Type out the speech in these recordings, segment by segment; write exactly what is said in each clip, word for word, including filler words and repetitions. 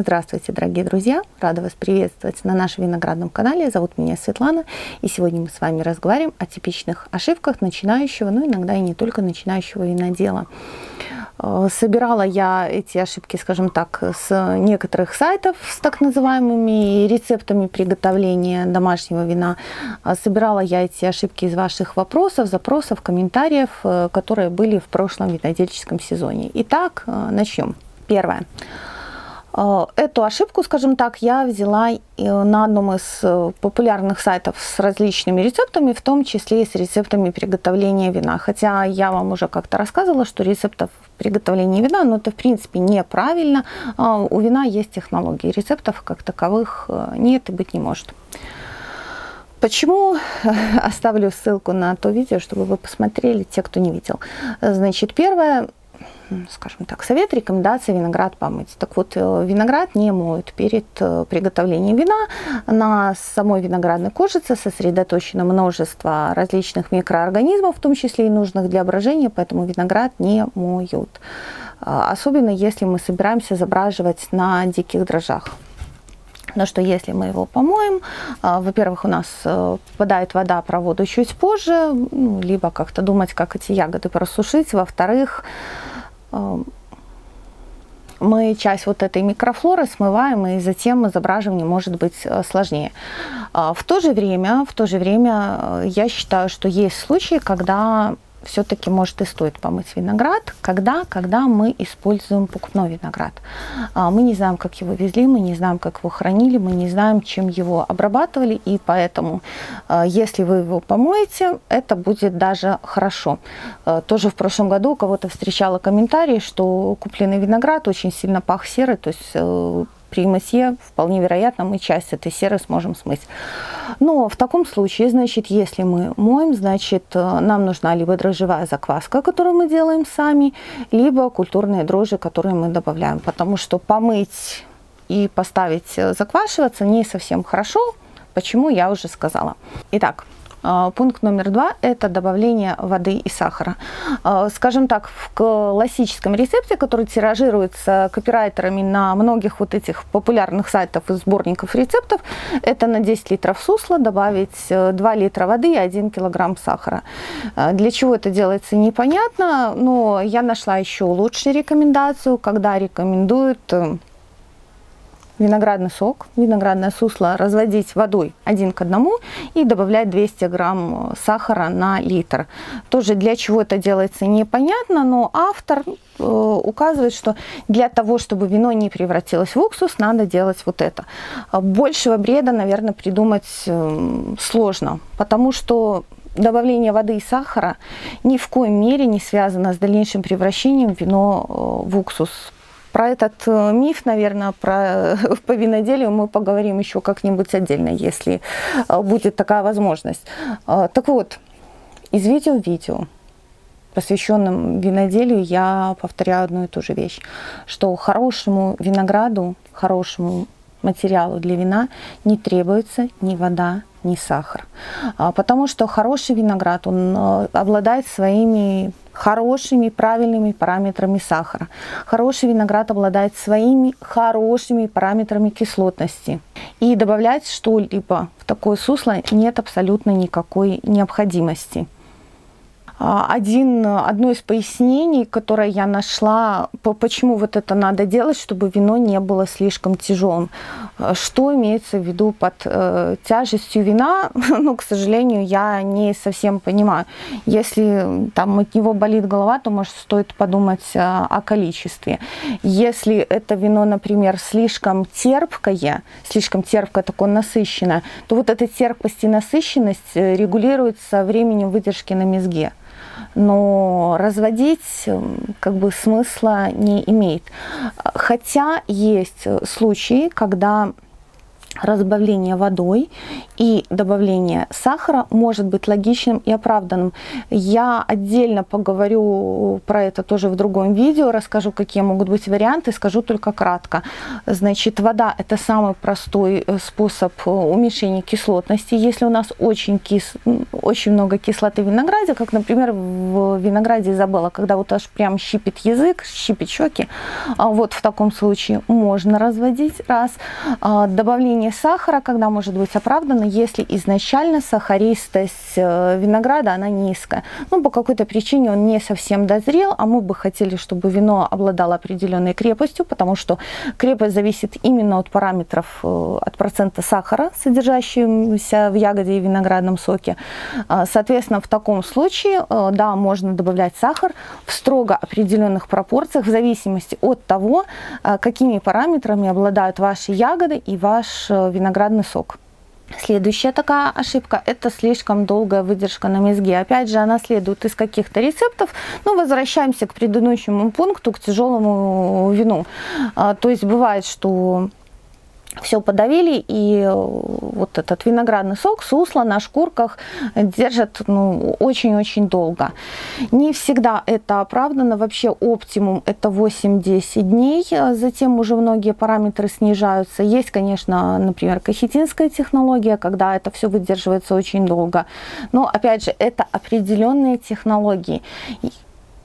Здравствуйте, дорогие друзья! Рада вас приветствовать на нашем виноградном канале. Зовут меня Светлана, и сегодня мы с вами разговариваем о типичных ошибках начинающего, ну иногда и не только начинающего винодела. Собирала я эти ошибки, скажем так, с некоторых сайтов с так называемыми рецептами приготовления домашнего вина. Собирала я эти ошибки из ваших вопросов, запросов, комментариев, которые были в прошлом винодельческом сезоне. Итак, начнем. Первое. Эту ошибку, скажем так, я взяла на одном из популярных сайтов с различными рецептами, в том числе и с рецептами приготовления вина. Хотя я вам уже как-то рассказывала, что рецептов приготовления вина, но это в принципе неправильно. У вина есть технологии, рецептов как таковых нет и быть не может. Почему? Оставлю ссылку на то видео, чтобы вы посмотрели, те, кто не видел. Значит, первое. Скажем так, совет, рекомендация: виноград помыть. Так вот, виноград не моют перед приготовлением вина. На самой виноградной кожице сосредоточено множество различных микроорганизмов, в том числе и нужных для брожения, поэтому виноград не моют. Особенно, если мы собираемся забраживать на диких дрожжах. Но что, если мы его помоем, во-первых, у нас попадает вода по проводу чуть позже, либо как-то думать, как эти ягоды просушить, во-вторых, мы часть вот этой микрофлоры смываем, и затем забраживание может быть сложнее. В то же время, в то же время я считаю, что есть случаи, когда все-таки, может, и стоит помыть виноград, когда, когда мы используем покупной виноград. Мы не знаем, как его везли, мы не знаем, как его хранили, мы не знаем, чем его обрабатывали, и поэтому, если вы его помоете, это будет даже хорошо. Тоже в прошлом году у кого-то встречала комментарий, что купленный виноград очень сильно пах серой, то есть при мытье вполне вероятно мы часть этой серы сможем смыть. Но в таком случае, значит, если мы моем, значит, нам нужна либо дрожжевая закваска, которую мы делаем сами, либо культурные дрожжи, которые мы добавляем. Потому что помыть и поставить заквашиваться не совсем хорошо, почему я уже сказала. Итак. Пункт номер два – это добавление воды и сахара. Скажем так, в классическом рецепте, который тиражируется копирайтерами на многих вот этих популярных сайтах и сборников рецептов, это на десять литров сусла добавить два литра воды и один килограмм сахара. Для чего это делается, непонятно, но я нашла еще лучшую рекомендацию, когда рекомендуют виноградный сок, виноградное сусло разводить водой один к одному и добавлять двести грамм сахара на литр. Тоже для чего это делается, непонятно, но автор э, указывает, что для того, чтобы вино не превратилось в уксус, надо делать вот это. Большего бреда, наверное, придумать э, сложно, потому что добавление воды и сахара ни в коей мере не связано с дальнейшим превращением вино в уксус. Про этот миф, наверное, про, по виноделию мы поговорим еще как-нибудь отдельно, если будет такая возможность. Так вот, из видео в видео, посвященном виноделию, я повторяю одну и ту же вещь, что хорошему винограду, хорошему материалу для вина не требуется ни вода, ни сахар. Потому что хороший виноград, он обладает своими хорошими, правильными параметрами сахара. Хороший виноград обладает своими хорошими параметрами кислотности. И добавлять что-либо в такое сусло нет абсолютно никакой необходимости. Один, одно из пояснений, которое я нашла, почему вот это надо делать, чтобы вино не было слишком тяжелым. Что имеется в виду под э, тяжестью вина, ну, к сожалению, я не совсем понимаю. Если там от него болит голова, то, может, стоит подумать о, о количестве. Если это вино, например, слишком терпкое, слишком терпкое, такое насыщенное, то вот эта терпкость и насыщенность регулируется временем выдержки на мезге. Но разводить как бы смысла не имеет. Хотя есть случаи, когда разбавление водой и добавление сахара может быть логичным и оправданным. Я отдельно поговорю про это тоже в другом видео, расскажу, какие могут быть варианты, скажу только кратко. Значит, вода — это самый простой способ уменьшения кислотности. Если у нас очень, кис... очень много кислоты в винограде, как, например, в винограде Изабелла, когда вот аж прям щипит язык, щипит щеки, вот в таком случае можно разводить раз. Добавление сахара, когда может быть оправдано, если изначально сахаристость винограда она низкая, ну по какой-то причине он не совсем дозрел, а мы бы хотели, чтобы вино обладало определенной крепостью, потому что крепость зависит именно от параметров, от процента сахара, содержащегося в ягоде и виноградном соке. Соответственно, в таком случае, да, можно добавлять сахар в строго определенных пропорциях в зависимости от того, какими параметрами обладают ваши ягоды и ваш виноградный сок. Следующая такая ошибка — это слишком долгая выдержка на мезге. Опять же, она следует из каких-то рецептов. Но возвращаемся к предыдущему пункту, к тяжелому вину. То есть бывает, что все подавили, и вот этот виноградный сок, сусло на шкурках держит ну, очень-очень долго. Не всегда это оправдано. Вообще оптимум — это восемь-десять дней. Затем уже многие параметры снижаются. Есть, конечно, например, кахетинская технология, когда это все выдерживается очень долго. Но, опять же, это определенные технологии.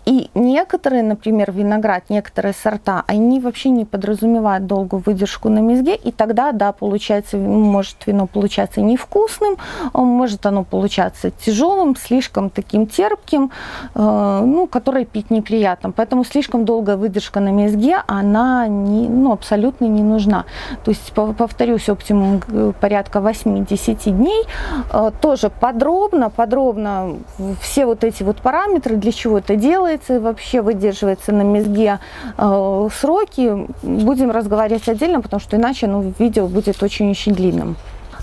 И некоторые, например, виноград, некоторые сорта, они вообще не подразумевают долгую выдержку на мезге, и тогда, да, получается, может вино получаться невкусным, может оно получаться тяжелым, слишком таким терпким, э, ну, который пить неприятно. Поэтому слишком долгая выдержка на мезге, она не, ну, абсолютно не нужна. То есть, повторюсь, оптимум порядка восьми-десяти дней. Э, тоже подробно, подробно все вот эти вот параметры, для чего это делается, и вообще выдерживается на мезге э, сроки, будем разговаривать отдельно, потому что иначе ну, видео будет очень-очень длинным.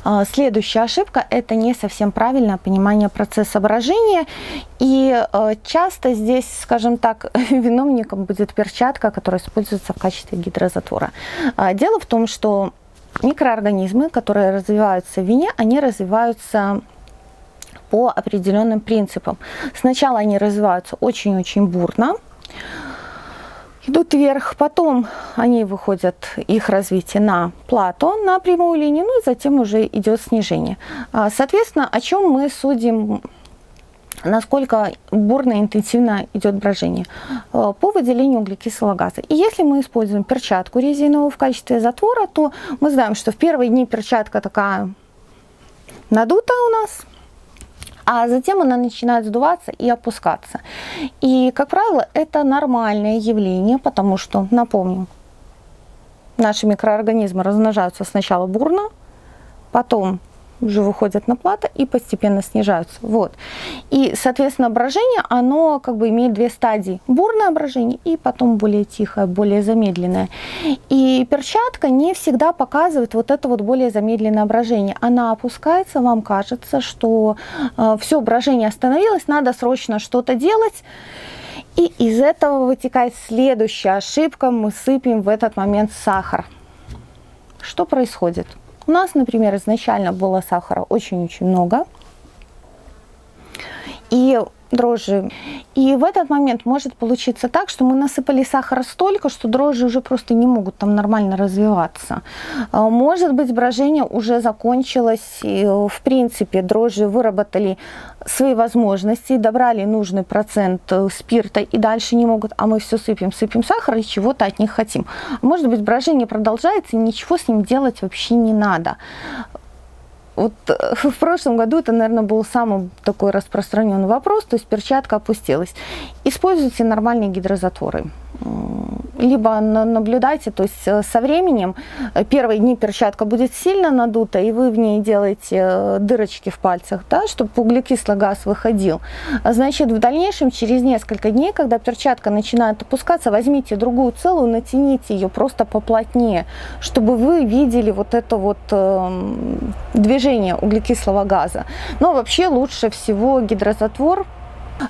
Э, следующая ошибка — это не совсем правильное понимание процесса брожения. И э, часто здесь, скажем так, виновником будет перчатка, которая используется в качестве гидрозатвора. Э, дело в том, что микроорганизмы, которые развиваются в вине, они развиваются по определенным принципам. Сначала они развиваются очень-очень бурно, идут вверх, потом они выходят, их развитие, на плато, на прямую линию, ну и затем уже идет снижение. Соответственно, о чем мы судим, насколько бурно и интенсивно идет брожение? По выделению углекислого газа. И если мы используем перчатку резиновую в качестве затвора, то мы знаем, что в первые дни перчатка такая надута у нас, а затем она начинает сдуваться и опускаться. И, как правило, это нормальное явление, потому что, напомню, наши микроорганизмы размножаются сначала бурно, потом уже выходят на плато и постепенно снижаются. Вот. И, соответственно, брожение, оно как бы имеет две стадии. Бурное брожение и потом более тихое, более замедленное. И перчатка не всегда показывает вот это вот более замедленное брожение. Она опускается, вам кажется, что э, все, брожение остановилось, надо срочно что-то делать. И из этого вытекает следующая ошибка. Мы сыпем в этот момент сахар. Что происходит? У нас, например, изначально было сахара очень-очень много и дрожжи. И в этот момент может получиться так, что мы насыпали сахара столько, что дрожжи уже просто не могут там нормально развиваться. Может быть, брожение уже закончилось, и, в принципе, дрожжи выработали свои возможности, добрали нужный процент спирта и дальше не могут, а мы все сыпем, сыпем сахар и чего-то от них хотим. Может быть, брожение продолжается, и ничего с ним делать вообще не надо. Вот в прошлом году это, наверное, был самый такой распространенный вопрос, то есть перчатка опустилась. Используйте нормальные гидрозатворы. Либо наблюдайте, то есть со временем, первые дни перчатка будет сильно надута, и вы в ней делаете дырочки в пальцах, да, чтобы углекислый газ выходил. Значит, в дальнейшем, через несколько дней, когда перчатка начинает опускаться, возьмите другую целую, натяните ее просто поплотнее, чтобы вы видели вот это вот э, движение углекислого газа. Но вообще лучше всего гидрозатвор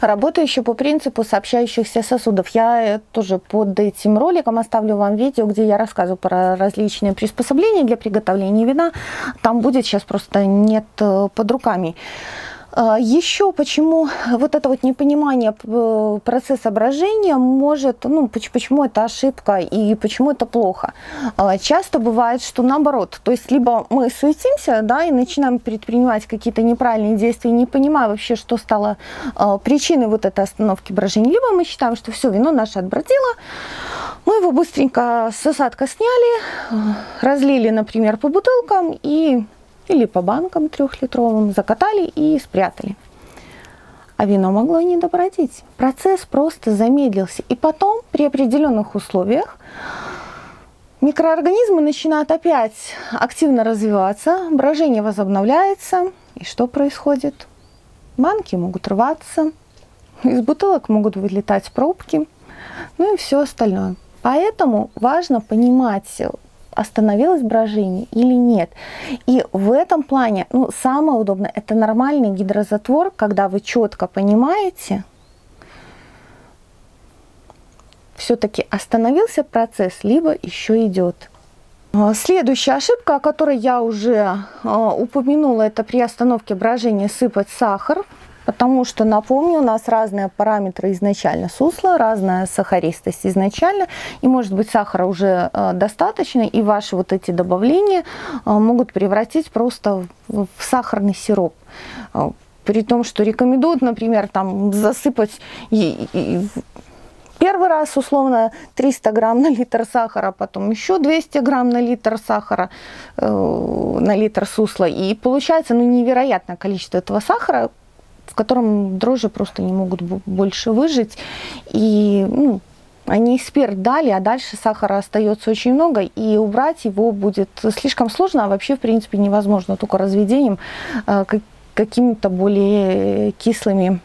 работающий по принципу сообщающихся сосудов. Я тоже под этим роликом оставлю вам видео, где я рассказываю про различные приспособления для приготовления вина. Там будет, сейчас просто нет под руками. Еще почему вот это вот непонимание процесса брожения может, ну, почему это ошибка и почему это плохо. Часто бывает, что наоборот, то есть либо мы суетимся, да, и начинаем предпринимать какие-то неправильные действия, не понимая вообще, что стало причиной вот этой остановки брожения, либо мы считаем, что все, вино наше отбродило, мы его быстренько с осадка сняли, разлили, например, по бутылкам и... или по банкам трехлитровым, закатали и спрятали. А вино могло не добродить. Процесс просто замедлился. И потом при определенных условиях микроорганизмы начинают опять активно развиваться, брожение возобновляется. И что происходит? Банки могут рваться, из бутылок могут вылетать пробки, ну и все остальное. Поэтому важно понимать, остановилось брожение или нет. И в этом плане, ну, самое удобное — это нормальный гидрозатвор, когда вы четко понимаете, все-таки остановился процесс, либо еще идет. Следующая ошибка, о которой я уже упомянула, это при остановке брожения сыпать сахар. Потому что, напомню, у нас разные параметры изначально сусла, разная сахаристость изначально. И, может быть, сахара уже достаточно, и ваши вот эти добавления могут превратить просто в сахарный сироп. При том, что рекомендуют, например, там, засыпать первый раз, условно, триста грамм на литр сахара, потом еще двести грамм на литр сахара, на литр сусла. И получается, ну, невероятное количество этого сахара, в котором дрожжи просто не могут больше выжить. И, ну, они спирт дали, а дальше сахара остается очень много, и убрать его будет слишком сложно, а вообще, в принципе, невозможно, только разведением э, какими-то более кислыми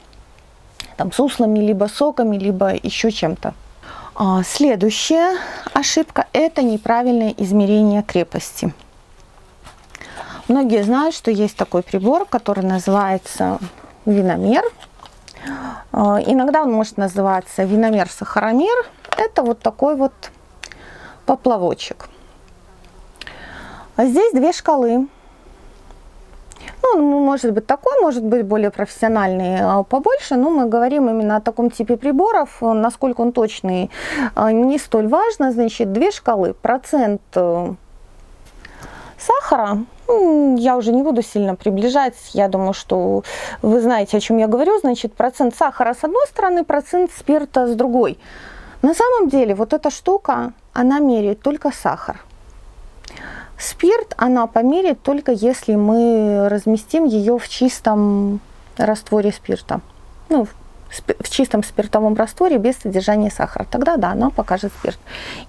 там, суслами, либо соками, либо еще чем-то. А следующая ошибка – это неправильное измерение крепости. Многие знают, что есть такой прибор, который называется... виномер. Иногда он может называться виномер-сахаромер. Это вот такой вот поплавочек. А здесь две шкалы. Ну, он может быть такой, может быть более профессиональный, побольше, но мы говорим именно о таком типе приборов. Насколько он точный, не столь важно. Значит, две шкалы. Процент сахара. Я уже не буду сильно приближать, я думаю, что вы знаете, о чем я говорю. Значит, процент сахара с одной стороны, процент спирта с другой. На самом деле, вот эта штука, она меряет только сахар. Спирт она померяет только если мы разместим ее в чистом растворе спирта. Ну, в чистом спиртовом растворе без содержания сахара. Тогда да, она покажет спирт.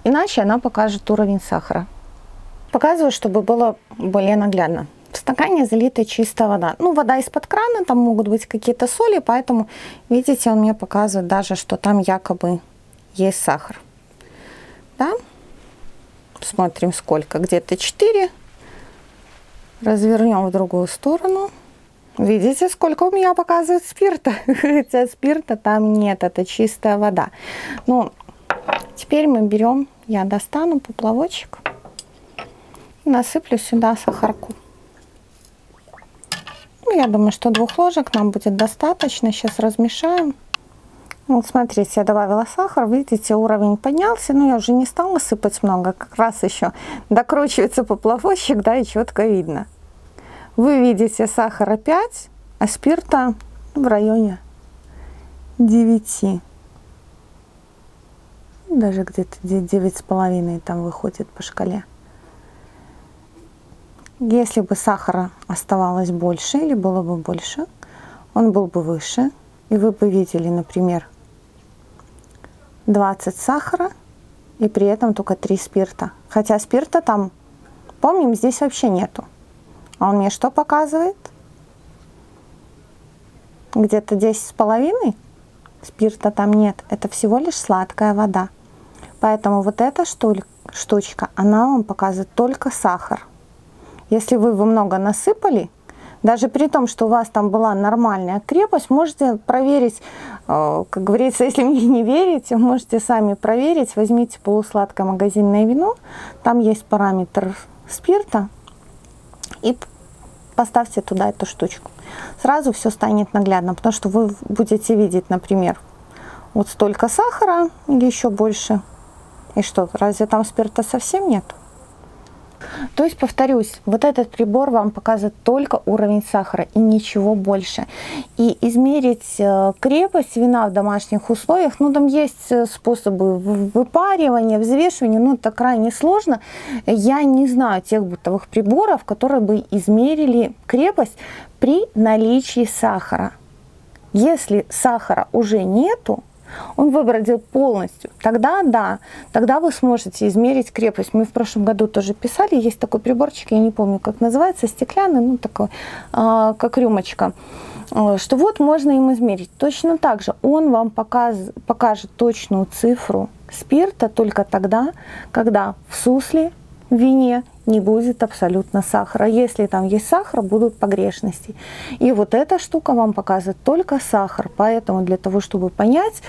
Иначе она покажет уровень сахара. Показываю, чтобы было более наглядно. В стакане залита чистая вода. Ну, вода из-под крана, там могут быть какие-то соли, поэтому, видите, он мне показывает даже, что там якобы есть сахар. Да? Смотрим, сколько. Где-то четыре. Развернем в другую сторону. Видите, сколько у меня показывает спирта? Хотя спирта там нет, это чистая вода. Ну, теперь мы берем, я достану поплавочек. Насыплю сюда сахарку. Ну, я думаю, что двух ложек нам будет достаточно. Сейчас размешаем. Вот смотрите, я добавила сахар. Видите, уровень поднялся. Но я уже не стала сыпать много. Как раз еще докручивается поплавочек, да, и четко видно. Вы видите сахар пять, а спирта в районе девяти. Даже где-то девять с половиной там выходит по шкале. Если бы сахара оставалось больше или было бы больше, он был бы выше. И вы бы видели, например, двадцать сахара и при этом только три спирта. Хотя спирта там, помним, здесь вообще нету. А он мне что показывает? Где-то десять с половиной спирта там нет. Это всего лишь сладкая вода. Поэтому вот эта штучка, она вам показывает только сахар. Если вы его много насыпали, Даже при том, что у вас там была нормальная крепость, можете проверить, как говорится, если мне не верите, можете сами проверить. Возьмите полусладкое магазинное вино, там есть параметр спирта, и поставьте туда эту штучку. Сразу все станет наглядно, потому что вы будете видеть, например, вот столько сахара или еще больше. И что, разве там спирта совсем нет? То есть, повторюсь, вот этот прибор вам показывает только уровень сахара и ничего больше. И измерить крепость вина в домашних условиях, ну там есть способы выпаривания, взвешивания, ну это крайне сложно. Я не знаю тех бытовых приборов, которые бы измерили крепость при наличии сахара. Если сахара уже нету, он выбродил полностью, тогда да, тогда вы сможете измерить крепость. Мы в прошлом году тоже писали, есть такой приборчик, я не помню, как называется, стеклянный, ну такой, э, как рюмочка, что вот можно им измерить. Точно так же он вам показ, покажет точную цифру спирта только тогда, когда в сусле, в вине не будет абсолютно сахара. Если там есть сахар, будут погрешности. И вот эта штука вам показывает только сахар. Поэтому для того, чтобы понять,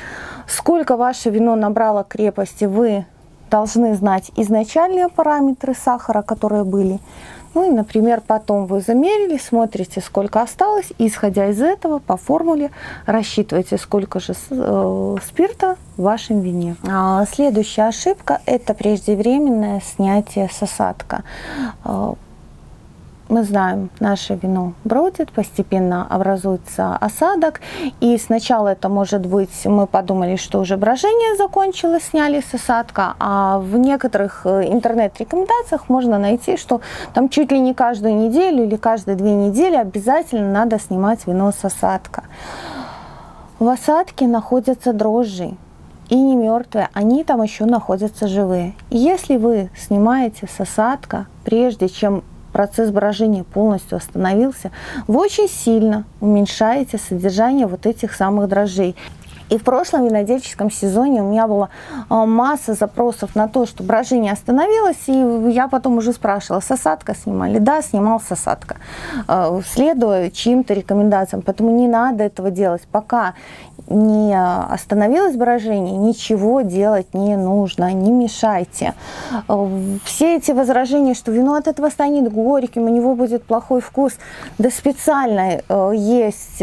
сколько ваше вино набрало крепости, вы должны знать изначальные параметры сахара, которые были. Ну и, например, потом вы замерили, смотрите, сколько осталось. И, исходя из этого, по формуле рассчитывайте, сколько же спирта в вашем вине. А следующая ошибка – это преждевременное снятие с осадка. Мы знаем, наше вино бродит, постепенно образуется осадок. И сначала это может быть, мы подумали, что уже брожение закончилось, сняли с осадка. А в некоторых интернет-рекомендациях можно найти, что там чуть ли не каждую неделю или каждые две недели обязательно надо снимать вино с осадка. В осадке находятся дрожжи. И не мертвые, они там еще находятся живые. И если вы снимаете с осадка, прежде чем процесс брожения полностью остановился, вы очень сильно уменьшаете содержание вот этих самых дрожжей. И в прошлом винодельческом сезоне у меня была масса запросов на то, что брожение остановилось, и я потом уже спрашивала, с осадка снимали? Да, снимал с осадка, следуя чьим-то рекомендациям. Поэтому не надо этого делать. Пока не остановилось брожение, ничего делать не нужно, не мешайте. Все эти возражения, что вино от этого станет горьким, у него будет плохой вкус, да специально есть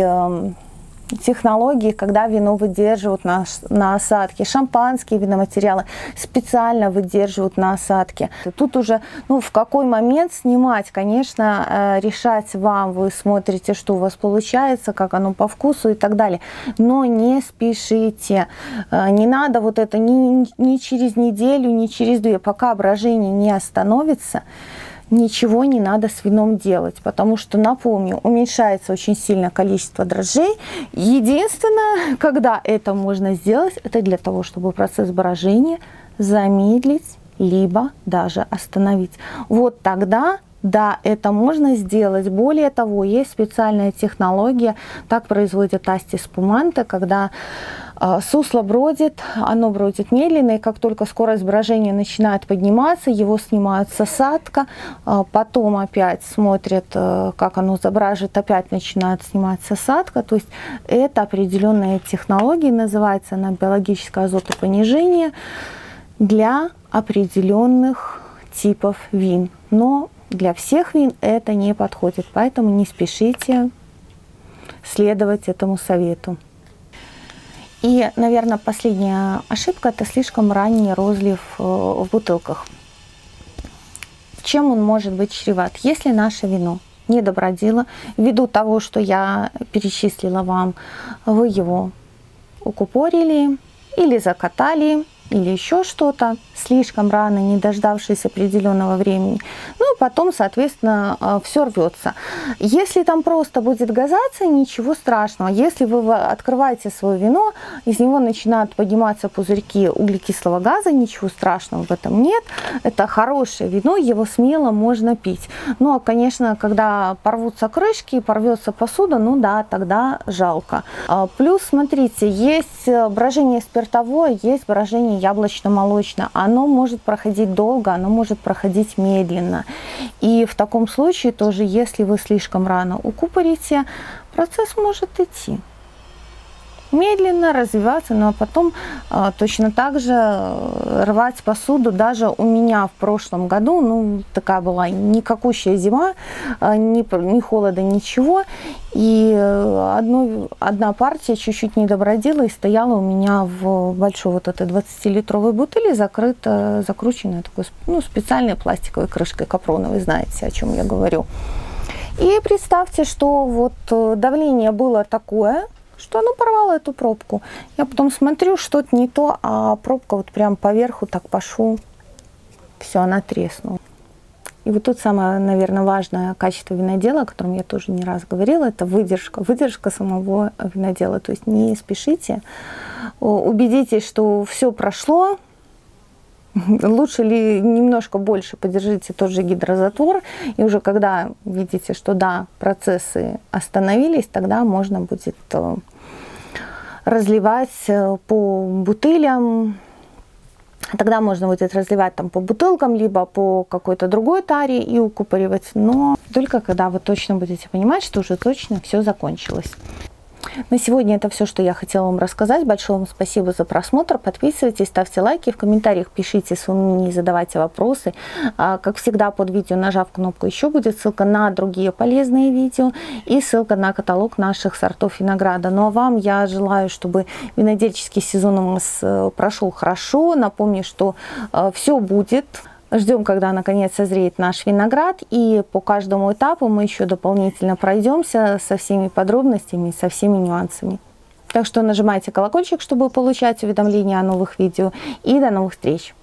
технологии, когда вино выдерживают на, на осадке. Шампанские виноматериалы специально выдерживают на осадке. Тут уже, ну, в какой момент снимать, конечно, решать вам. Вы смотрите, что у вас получается, как оно по вкусу и так далее. Но не спешите. Не надо вот это ни, ни через неделю, ни через две. Пока брожение не остановится, ничего не надо с вином делать, потому что, напомню, уменьшается очень сильно количество дрожжей. Единственное, когда это можно сделать, это для того, чтобы процесс брожения замедлить, либо даже остановить. Вот тогда, да, это можно сделать. Более того, есть специальная технология, так производят асти спуманте, когда сусло бродит, оно бродит медленно, и как только скорость брожения начинает подниматься, его снимают с осадка, потом опять смотрят, как оно забражит, опять начинают снимать с осадка. То есть это определенная технология, называется она биологическое азотопонижение для определенных типов вин. Но для всех вин это не подходит, поэтому не спешите следовать этому совету. И, наверное, последняя ошибка – это слишком ранний розлив в бутылках. Чем он может быть чреват? Если наше вино не добродило, ввиду того, что я перечислила вам, вы его укупорили или закатали, или еще что-то, слишком рано, не дождавшись определенного времени. Ну и потом, соответственно, все рвется. Если там просто будет газация, ничего страшного. Если вы открываете свое вино, из него начинают подниматься пузырьки углекислого газа, ничего страшного в этом нет. Это хорошее вино, его смело можно пить. Ну, а, конечно, когда порвутся крышки, порвется посуда, ну да, тогда жалко. Плюс, смотрите, есть брожение спиртовое, есть брожение яблочно-молочное. Оно может проходить долго, оно может проходить медленно. И в таком случае тоже, если вы слишком рано укупорите, процесс может идти медленно, развиваться, но потом э, точно так же рвать посуду. Даже у меня в прошлом году, ну, такая была никакущая зима, э, ни, ни холода, ничего. И одну, одна партия чуть-чуть не добродела и стояла у меня в большой вот этой двадцатилитровой бутыли, закрыта, закрученная такой, ну, специальной пластиковой крышкой капроновой, знаете, о чем я говорю. И представьте, что вот давление было такое, что оно порвало эту пробку. Я потом смотрю, что-то не то, а пробка вот прям по верху так пошла, все, она треснула. И вот тут самое, наверное, важное качество винодела, о котором я тоже не раз говорила, это выдержка, выдержка самого винодела. То есть не спешите, убедитесь, что все прошло. Лучше ли немножко больше подержите тот же гидрозатвор, и уже когда видите, что да, процессы остановились, тогда можно будет разливать по бутылям, тогда можно будет разливать там по бутылкам, либо по какой-то другой таре и укупоривать, но только когда вы точно будете понимать, что уже точно все закончилось. На сегодня это все, что я хотела вам рассказать. Большое вам спасибо за просмотр. Подписывайтесь, ставьте лайки. В комментариях пишите свои мнения, задавайте вопросы. Как всегда, под видео, нажав кнопку «Еще», будет ссылка на другие полезные видео и ссылка на каталог наших сортов винограда. Ну а вам я желаю, чтобы винодельческий сезон у нас прошел хорошо. Напомню, что все будет. Ждем, когда наконец созреет наш виноград, и по каждому этапу мы еще дополнительно пройдемся со всеми подробностями, со всеми нюансами. Так что нажимайте колокольчик, чтобы получать уведомления о новых видео, и до новых встреч!